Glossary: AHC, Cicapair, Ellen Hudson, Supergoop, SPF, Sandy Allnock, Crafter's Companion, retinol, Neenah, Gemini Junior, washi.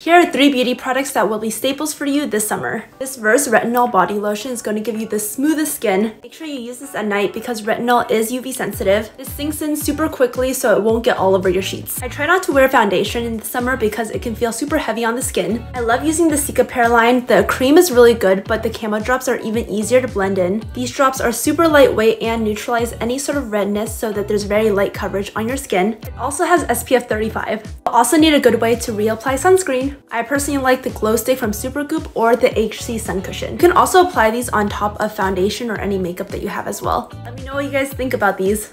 Here are 3 beauty products that will be staples for you this summer. This Verse Retinol Body Lotion is going to give you the smoothest skin. Make sure you use this at night because retinol is UV sensitive. This sinks in super quickly so it won't get all over your sheets. I try not to wear foundation in the summer because it can feel super heavy on the skin. I love using the Cicapair line. The cream is really good, but the camo drops are even easier to blend in. These drops are super lightweight and neutralize any sort of redness so that there's very light coverage on your skin. It also has SPF 35. You'll also need a good way to reapply sunscreen. I personally like the glow stick from Supergoop or the AHC sun cushion. You can also apply these on top of foundation or any makeup that you have as well. Let me know what you guys think about these.